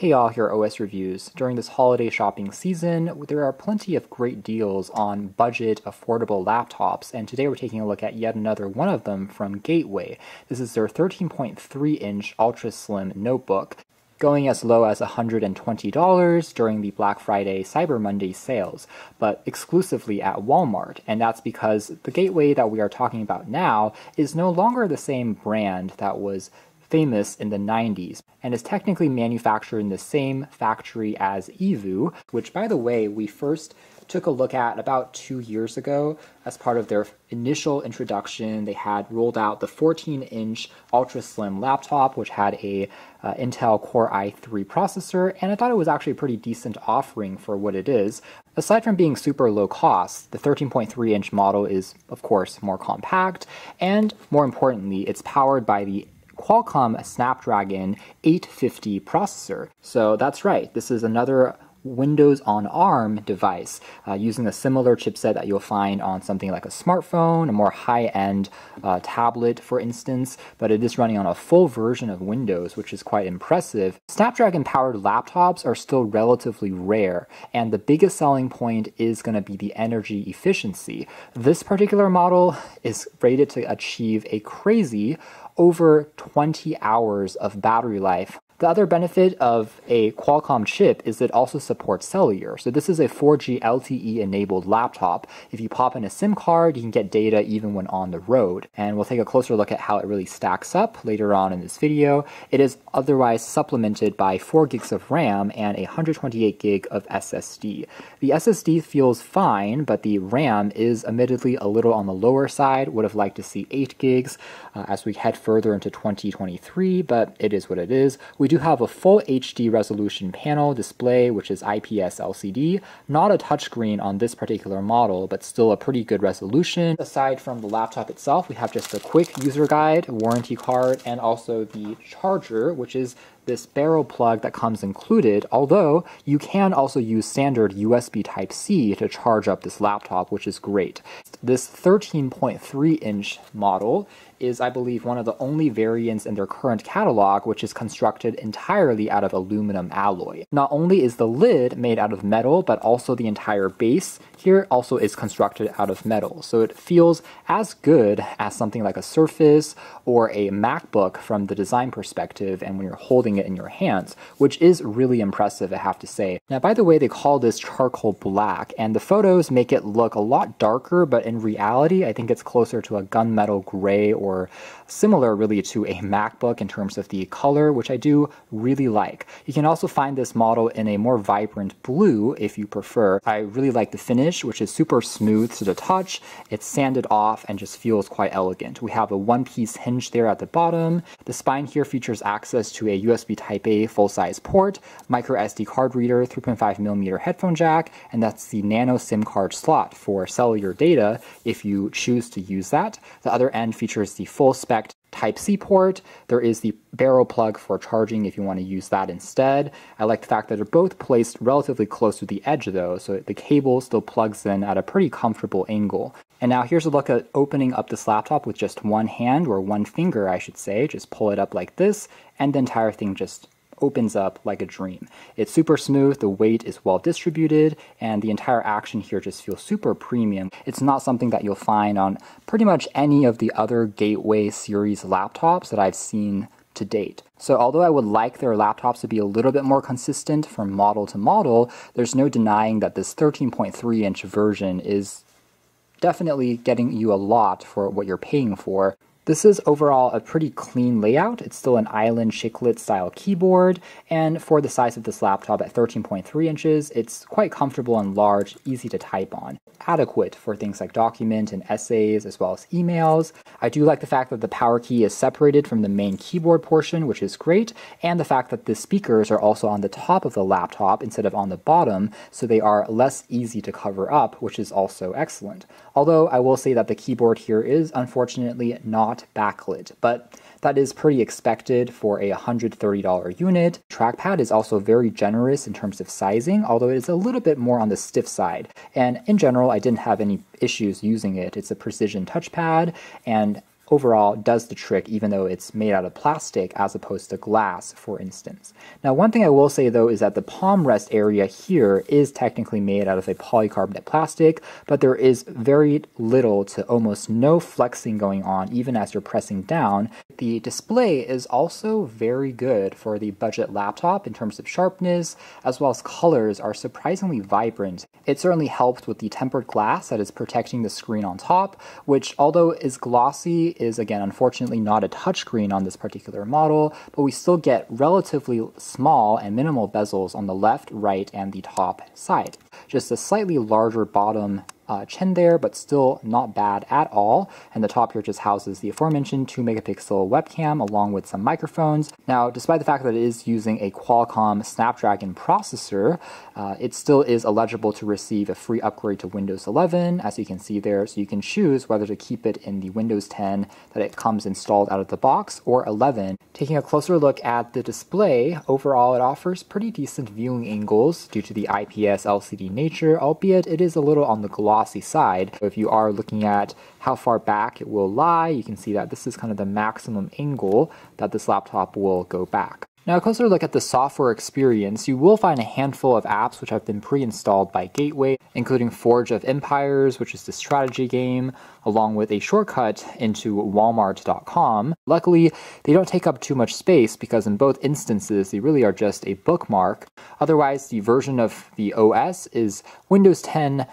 Hey all, here are OS Reviews. During this holiday shopping season, there are plenty of great deals on budget, affordable laptops, and today we're taking a look at yet another one of them from Gateway. This is their 13.3-inch ultra-slim notebook, going as low as $120 during the Black Friday Cyber Monday sales, but exclusively at Walmart. And that's because the Gateway that we are talking about now is no longer the same brand that was famous in the 90s, and is technically manufactured in the same factory as Evoo, which, by the way, we first took a look at about 2 years ago as part of their initial introduction. They had rolled out the 14-inch ultra-slim laptop, which had a Intel Core i3 processor, and I thought it was actually a pretty decent offering for what it is. Aside from being super low cost, the 13.3-inch model is, of course, more compact, and more importantly, it's powered by the Qualcomm Snapdragon 850 processor. So that's right, this is another Windows on ARM device using a similar chipset that you'll find on something like a smartphone, a more high-end tablet, for instance, but it is running on a full version of Windows, which is quite impressive. Snapdragon-powered laptops are still relatively rare, and the biggest selling point is going to be the energy efficiency. This particular model is rated to achieve a crazy over 20 hours of battery life. The other benefit of a Qualcomm chip is it also supports cellular. So this is a 4G LTE enabled laptop. If you pop in a SIM card, you can get data even when on the road. And we'll take a closer look at how it really stacks up later on in this video. It is otherwise supplemented by 4 gigs of RAM and a 128 gig of SSD. The SSD feels fine, but the RAM is admittedly a little on the lower side. Would have liked to see 8 gigs as we head further into 2023, but it is what it is. We do have a full HD resolution panel display, which is IPS LCD, not a touchscreen on this particular model, but still a pretty good resolution. Aside from the laptop itself, we have just a quick user guide, warranty card, and also the charger, which is this barrel plug that comes included, although you can also use standard USB type C to charge up this laptop, which is great. This 13.3-inch model is, I believe, one of the only variants in their current catalog which is constructed entirely out of aluminum alloy. Not only is the lid made out of metal, but also the entire base here also is constructed out of metal. So it feels as good as something like a Surface or a MacBook from the design perspective and when you're holding it in your hands, which is really impressive, I have to say. Now, by the way, they call this charcoal black, and the photos make it look a lot darker, but in reality, I think it's closer to a gunmetal gray or similar really to a MacBook in terms of the color, which I do really like. You can also find this model in a more vibrant blue if you prefer. I really like the finish, which is super smooth to the touch. It's sanded off and just feels quite elegant. We have a one-piece hinge there at the bottom. The spine here features access to a USB Type-A full-size port, micro SD card reader, 3.5mm headphone jack, and that's the nano SIM card slot for cellular data if you choose to use that. The other end features the full-spec Type-C port. There is the barrel plug for charging if you want to use that instead. I like the fact that they're both placed relatively close to the edge though, so the cable still plugs in at a pretty comfortable angle. And now here's a look at opening up this laptop with just one hand, or one finger I should say. Just pull it up like this, and the entire thing just opens up like a dream. It's super smooth, the weight is well distributed, and the entire action here just feels super premium. It's not something that you'll find on pretty much any of the other Gateway series laptops that I've seen to date. So although I would like their laptops to be a little bit more consistent from model to model, there's no denying that this 13.3-inch version is definitely getting you a lot for what you're paying for. This is overall a pretty clean layout. It's still an island chiclet style keyboard, and for the size of this laptop at 13.3 inches, it's quite comfortable and large, easy to type on. Adequate for things like document and essays, as well as emails. I do like the fact that the power key is separated from the main keyboard portion, which is great, and the fact that the speakers are also on the top of the laptop instead of on the bottom, so they are less easy to cover up, which is also excellent. Although I will say that the keyboard here is unfortunately not backlit, but that is pretty expected for a $130 unit. Trackpad is also very generous in terms of sizing, although it is a little bit more on the stiff side. And in general, I didn't have any issues using it. It's a precision touchpad, and overall does the trick, even though it's made out of plastic as opposed to glass, for instance. Now, one thing I will say though is that the palm rest area here is technically made out of a polycarbonate plastic, but there is very little to almost no flexing going on even as you're pressing down. The display is also very good for the budget laptop in terms of sharpness, as well as colors are surprisingly vibrant. It certainly helped with the tempered glass that is protecting the screen on top, which although is glossy, is again unfortunately not a touchscreen on this particular model, but we still get relatively small and minimal bezels on the left, right, and the top side. Just a slightly larger bottom chin there, but still not bad at all. And the top here just houses the aforementioned 2-megapixel webcam along with some microphones. Now, despite the fact that it is using a Qualcomm Snapdragon processor, it still is eligible to receive a free upgrade to Windows 11, as you can see there. So you can choose whether to keep it in the Windows 10 that it comes installed out of the box or 11. Taking a closer look at the display, overall it offers pretty decent viewing angles due to the IPS LCD nature, albeit it is a little on the glossy side. If you are looking at how far back it will lie, you can see that this is kind of the maximum angle that this laptop will go back. Now, a closer look at the software experience, you will find a handful of apps which have been pre-installed by Gateway, including Forge of Empires, which is the strategy game, along with a shortcut into Walmart.com. Luckily, they don't take up too much space because in both instances, they really are just a bookmark. Otherwise, the version of the OS is Windows 10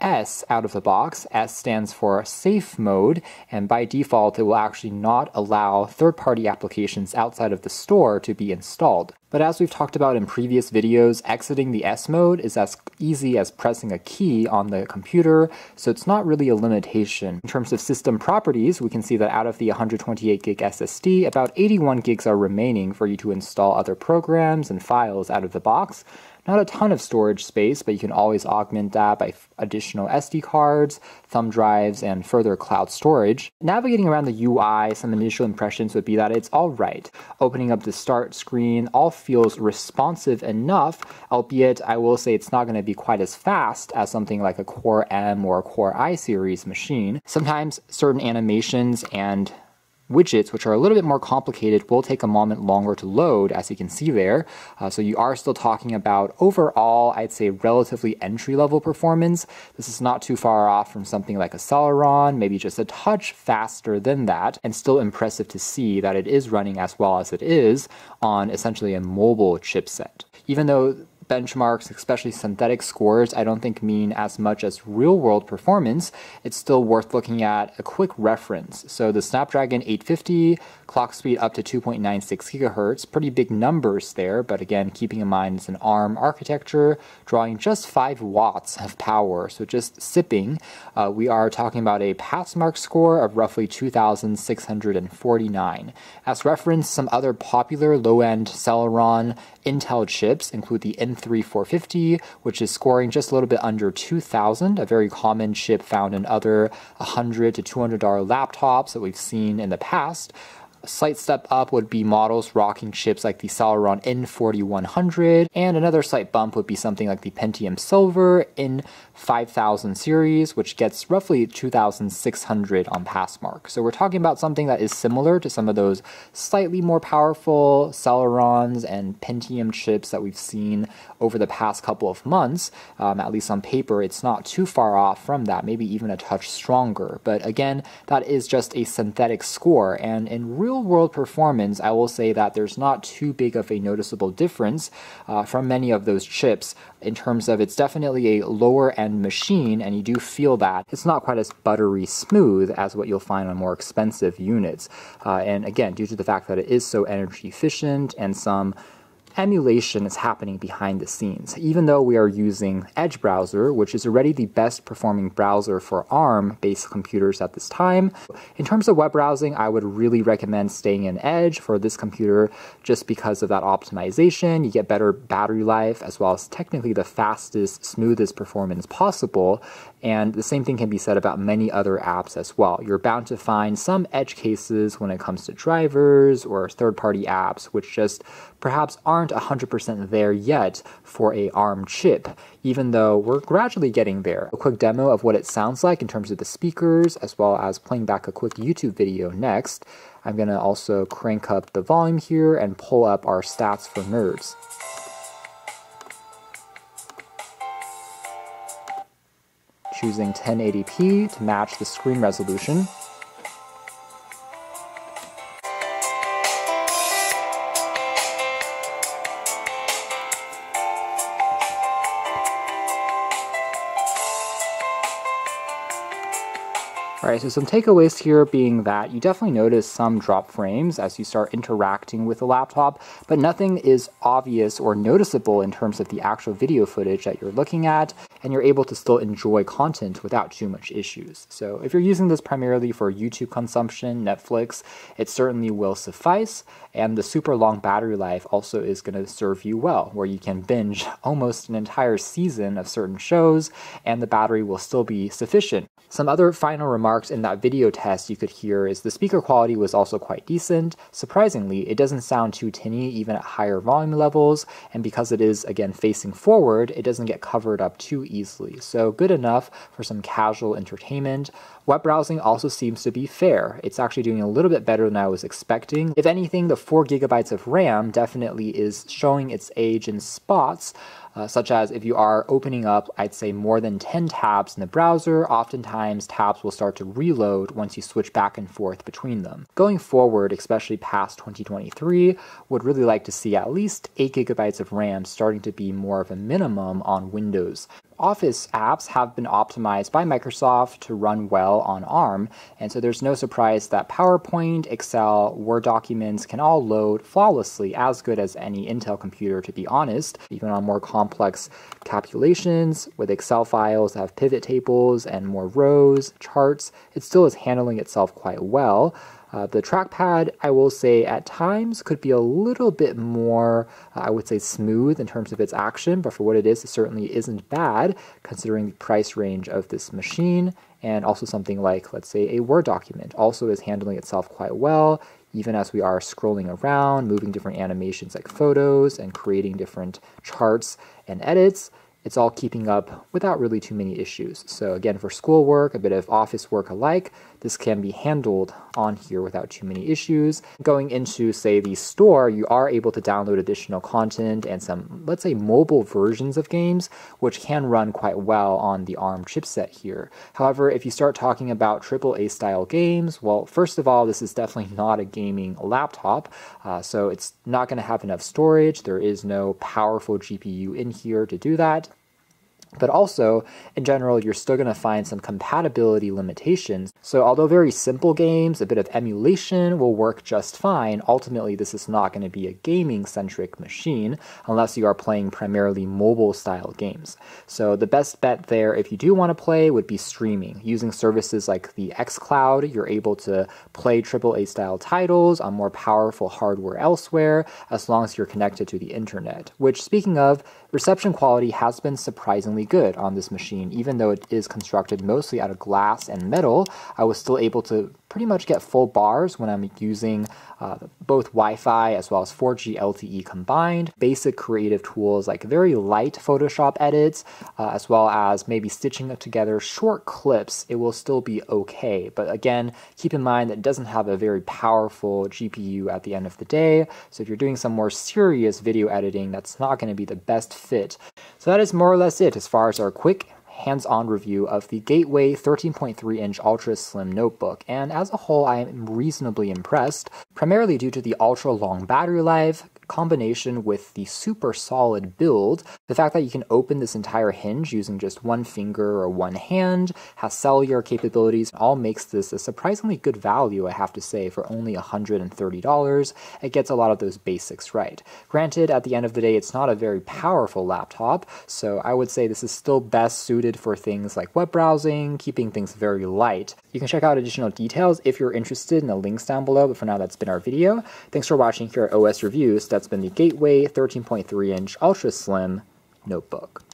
S out of the box. S stands for safe mode, and by default it will actually not allow third-party applications outside of the store to be installed. But as we've talked about in previous videos, exiting the S mode is as easy as pressing a key on the computer, so it's not really a limitation. In terms of system properties, we can see that out of the 128 gig SSD, about 81 gigs are remaining for you to install other programs and files out of the box. Not a ton of storage space, but you can always augment that by additional SD cards, thumb drives, and further cloud storage. Navigating around the UI, some initial impressions would be that it's all right. Opening up the start screen all feels responsive enough, albeit I will say it's not going to be quite as fast as something like a Core M or a Core i series machine. Sometimes certain animations and widgets, which are a little bit more complicated, will take a moment longer to load, as you can see there. So you are still talking about overall, I'd say, relatively entry-level performance. This is not too far off from something like a Celeron, maybe just a touch faster than that, and still impressive to see that it is running as well as it is on essentially a mobile chipset. Even though benchmarks, especially synthetic scores, I don't think mean as much as real-world performance, it's still worth looking at a quick reference. So the Snapdragon 850, clock speed up to 2.96 GHz, pretty big numbers there, but again, keeping in mind it's an ARM architecture, drawing just 5 watts of power, so just sipping. We are talking about a PassMark score of roughly 2,649. As reference, some other popular low-end Celeron Intel chips include the N3450, which is scoring just a little bit under 2,000, a very common chip found in other $100 to $200 laptops that we've seen in the past. A slight step up would be models rocking chips like the Celeron N4100, and another slight bump would be something like the Pentium Silver N5000 series, which gets roughly 2,600 on PassMark. So we're talking about something that is similar to some of those slightly more powerful Celerons and Pentium chips that we've seen over the past couple of months. At least on paper, it's not too far off from that, maybe even a touch stronger. But again, that is just a synthetic score, and in real-world performance, I will say that there's not too big of a noticeable difference from many of those chips in terms of it's definitely a lower-end machine, and you do feel that it's not quite as buttery smooth as what you'll find on more expensive units. And again, due to the fact that it is so energy efficient and some emulation is happening behind the scenes. Even though we are using Edge browser, which is already the best performing browser for ARM-based computers at this time, in terms of web browsing, I would really recommend staying in Edge for this computer just because of that optimization. You get better battery life as well as technically the fastest, smoothest performance possible. And the same thing can be said about many other apps as well. You're bound to find some edge cases when it comes to drivers or third-party apps, which just perhaps aren't aren't 100% there yet for a ARM chip, even though we're gradually getting there. A quick demo of what it sounds like in terms of the speakers, as well as playing back a quick YouTube video next. I'm going to also crank up the volume here and pull up our stats for nerds. Choosing 1080p to match the screen resolution. Alright, so some takeaways here being that you definitely notice some drop frames as you start interacting with the laptop, but nothing is obvious or noticeable in terms of the actual video footage that you're looking at, and you're able to still enjoy content without too much issues. So if you're using this primarily for YouTube consumption, Netflix, it certainly will suffice, and the super long battery life also is going to serve you well, where you can binge almost an entire season of certain shows, and the battery will still be sufficient. Some other final remarks in that video test you could hear is the speaker quality was also quite decent. Surprisingly, it doesn't sound too tinny even at higher volume levels, and because it is again facing forward, it doesn't get covered up too easily. So good enough for some casual entertainment. Web browsing also seems to be fair. It's actually doing a little bit better than I was expecting. If anything, the 4 GB of RAM definitely is showing its age in spots, such as if you are opening up, I'd say, more than 10 tabs in the browser, oftentimes tabs will start to reload once you switch back and forth between them. Going forward, especially past 2023, would really like to see at least 8 GB of RAM starting to be more of a minimum on Windows. Office apps have been optimized by Microsoft to run well on ARM, and so there's no surprise that PowerPoint, Excel, Word documents can all load flawlessly, as good as any Intel computer, to be honest, even on more complex calculations with Excel files that have pivot tables and more rows, charts. It still is handling itself quite well. The trackpad, I will say, at times could be a little bit more, I would say, smooth in terms of its action, but for what it is, it certainly isn't bad considering the price range of this machine. And also something like, let's say, a Word document also is handling itself quite well, even as we are scrolling around, moving different animations like photos and creating different charts and edits. It's all keeping up without really too many issues. So again, for schoolwork, a bit of office work alike, this can be handled on here without too many issues. Going into, say, the store, you are able to download additional content and some, let's say, mobile versions of games, which can run quite well on the ARM chipset here. However, if you start talking about AAA-style games, well, first of all, this is definitely not a gaming laptop, so it's not going to have enough storage. There is no powerful GPU in here to do that. But also, in general, you're still going to find some compatibility limitations. So although very simple games, a bit of emulation will work just fine. Ultimately, this is not going to be a gaming-centric machine unless you are playing primarily mobile-style games. So the best bet there, if you do want to play, would be streaming. Using services like the xCloud, you're able to play AAA-style titles on more powerful hardware elsewhere, as long as you're connected to the internet. Which, speaking of, reception quality has been surprisingly good on this machine. Even though it is constructed mostly out of glass and metal, I was still able to pretty much get full bars when I'm using both Wi-Fi as well as 4G LTE combined, basic creative tools like very light Photoshop edits, as well as maybe stitching together short clips, it will still be okay. But again, keep in mind that it doesn't have a very powerful GPU at the end of the day, so if you're doing some more serious video editing, that's not going to be the best fit. So that is more or less it as far as our quick hands-on review of the Gateway 13.3-inch Ultra Slim Notebook, and as a whole I am reasonably impressed, primarily due to the ultra-long battery life, combination with the super solid build. The fact that you can open this entire hinge using just one finger or one hand, has cellular capabilities, all makes this a surprisingly good value, I have to say, for only $130. It gets a lot of those basics right. Granted, at the end of the day, it's not a very powerful laptop, so I would say this is still best suited for things like web browsing, keeping things very light. You can check out additional details if you're interested in the links down below, but for now that's been our video. Thanks for watching here at OS Reviews. That's been the Gateway 13.3-inch Ultra Slim Notebook.